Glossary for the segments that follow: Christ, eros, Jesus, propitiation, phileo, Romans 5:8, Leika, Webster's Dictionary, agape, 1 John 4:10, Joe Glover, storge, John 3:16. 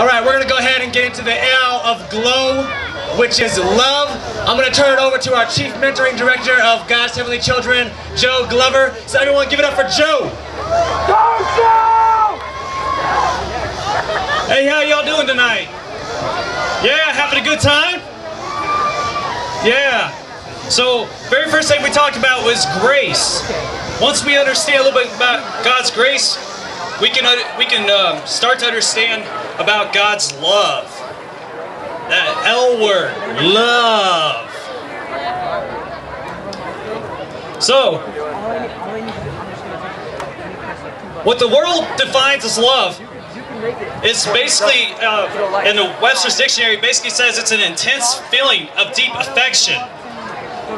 All right, we're going to go ahead and get into the L of glow, which is love. I'm going to turn it over to our Chief Mentoring Director of God's Heavenly Children, Joe Glover. So everyone give it up for Joe! Go, Joe! Hey, how y'all doing tonight? Yeah, having a good time? Yeah. So, very first thing we talked about was grace. Once we understand a little bit about God's grace, we can start to understand about God's love. That L word, love. So, what the world defines as love is basically, in the Webster's Dictionary, basically says it's an intense feeling of deep affection.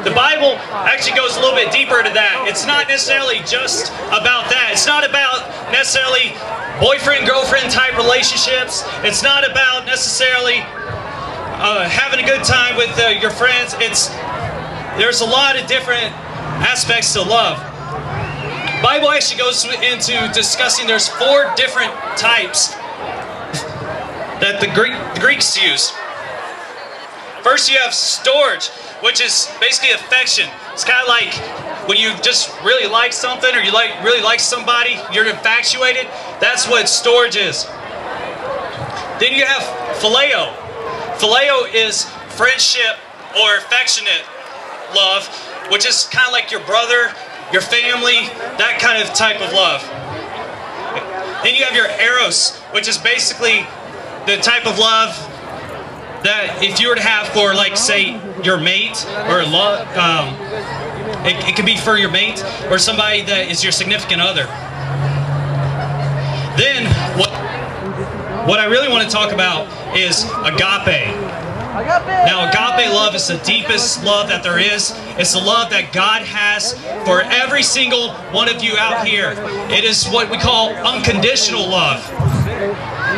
The Bible actually goes a little bit deeper to that. It's not necessarily just about that. It's not about necessarily boyfriend-girlfriend type relationships. It's not about necessarily having a good time with your friends. There's a lot of different aspects to love. The Bible actually goes into discussing there's four different types that the Greeks use. First, you have storge, which is basically affection. It's kind of like when you just really like something, or you really like somebody, you're infatuated. That's what storge is. Then you have phileo. Phileo is friendship or affectionate love, which is kind of like your brother, your family, that kind of type of love. Then you have your eros, which is basically the type of love that if you were to have for, like, say, your mate, or it could be for your mate or somebody that is your significant other. Then what I really want to talk about is agape. Now, agape love is the deepest love that there is. It's the love that God has for every single one of you out here. It is what we call unconditional love.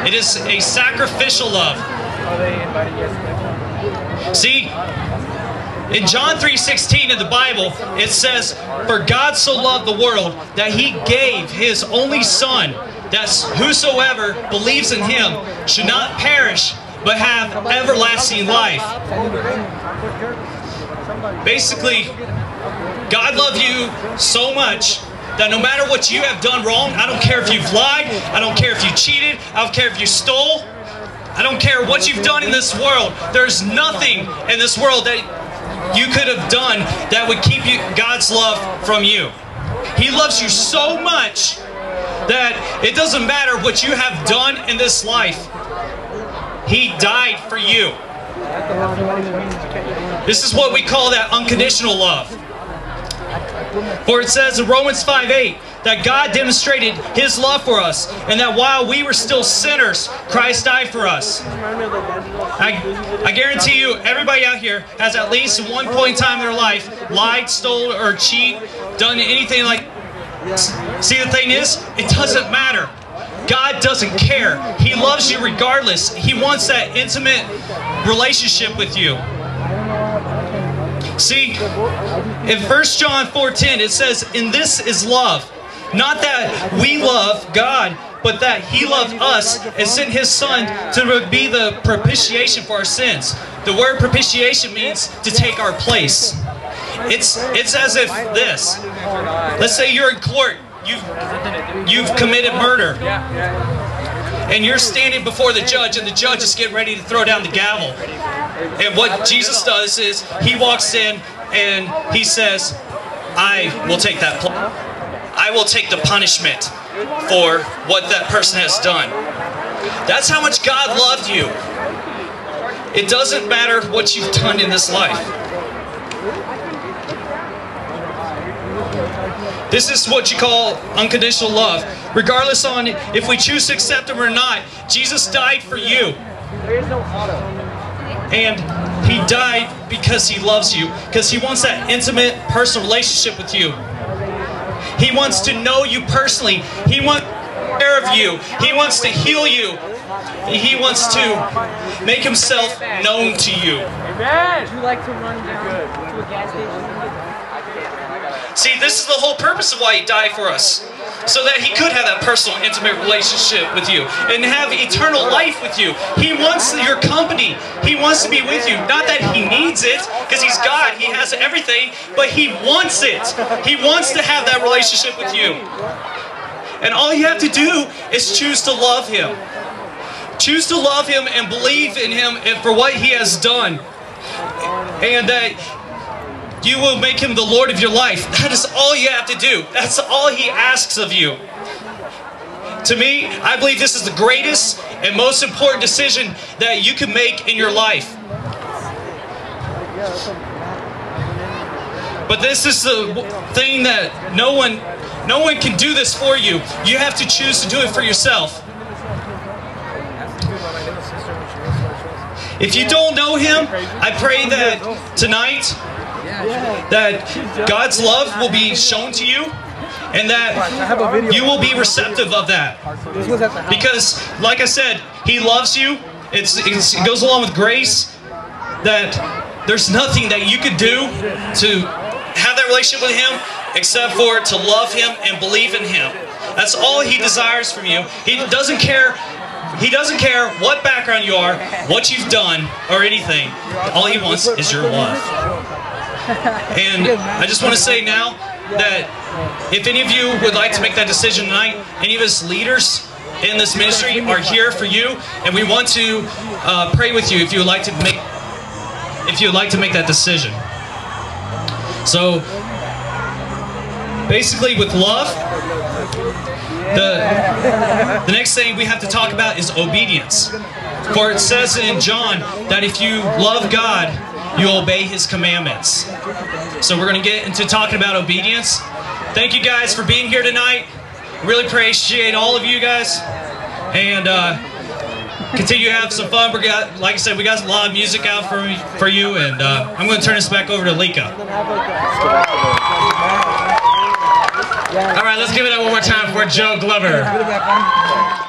It is a sacrificial love. See, in John 3:16 in the Bible, it says, "For God so loved the world that he gave his only son, that whosoever believes in him should not perish, but have everlasting life." Basically, God loved you so much that no matter what you have done wrong, I don't care if you've lied, I don't care if you cheated, I don't care if you stole, I don't care what you've done in this world. There's nothing in this world that you could have done that would keep God's love from you. He loves you so much that it doesn't matter what you have done in this life. He died for you. This is what we call that unconditional love. For it says in Romans 5:8, that God demonstrated his love for us, and that while we were still sinners, Christ died for us. I guarantee you, everybody out here has at least at one point in time in their life lied, stole, or cheat, done anything like that. See, the thing is, it doesn't matter. God doesn't care. He loves you regardless. He wants that intimate relationship with you. See, in 1 John 4:10, it says, "In this is love, not that we love God, but that he loved us and sent his son to be the propitiation for our sins." The word propitiation means to take our place. It's as if this. Let's say you're in court. You've committed murder. And you're standing before the judge, and the judge is getting ready to throw down the gavel. And what Jesus does is he walks in and he says, "I will take that place. I will take the punishment for what that person has done." That's how much God loved you. It doesn't matter what you've done in this life. This is what you call unconditional love. Regardless on if we choose to accept him or not, Jesus died for you. And he died because he loves you, because he wants that intimate personal relationship with you. He wants to know you personally. He wants to take care of you. He wants to heal you. He wants to make himself known to you. Would you like to run down to a gas station? See, this is the whole purpose of why he died for us. so that he could have that personal, intimate relationship with you and have eternal life with you. He wants your company. He wants to be with you. Not that he needs it, because he's God. He has everything, but he wants it. He wants to have that relationship with you. And all you have to do is choose to love him. Choose to love him and believe in him and for what he has done. And that you will make him the Lord of your life. That is all you have to do. That's all he asks of you. To me, I believe this is the greatest and most important decision that you can make in your life. But this is the thing that no one can do this for you. You have to choose to do it for yourself. If you don't know him, I pray that tonight, that God's love will be shown to you and that you will be receptive of that. Because, like I said, he loves you. It goes along with grace, that there's nothing that you could do to have that relationship with him except for to love him and believe in him. That's all he desires from you. He doesn't care. He doesn't care what background you are, what you've done, or anything. All he wants is your love. And I just want to say now that if any of you would like to make that decision tonight, any of us leaders in this ministry are here for you, and we want to pray with you if you would like to make that decision. So basically, with love, the next thing we have to talk about is obedience. For it says in John that if you love God, you obey his commandments. So we're going to get into talking about obedience. Thank you guys for being here tonight. Really appreciate all of you guys. And continue to have some fun. We got, like I said, we got a lot of music out for you. And I'm going to turn this back over to Leika. All right, let's give it up one more time for Joe Glover.